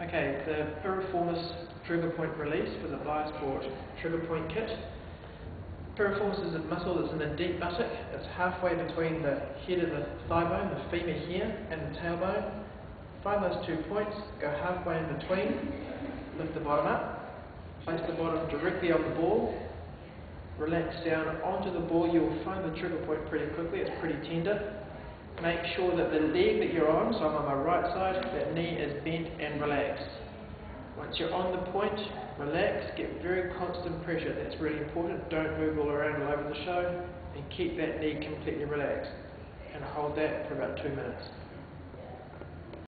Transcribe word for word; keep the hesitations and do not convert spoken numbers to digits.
Okay, the piriformis trigger point release for the biosport trigger point kit. Piriformis is a muscle that's in the deep buttock. It's halfway between the head of the thigh bone, the femur here, and the tailbone. Find those two points, go halfway in between, lift the bottom up, place the bottom directly on the ball, relax down onto the ball. You'll find the trigger point pretty quickly, it's pretty tender. Make sure that the leg that you're on, so I'm on my right side, that knee is bent and relaxed. Once you're on the point, relax, get very constant pressure, that's really important. Don't move all around all over the show, and keep that knee completely relaxed. And hold that for about two minutes.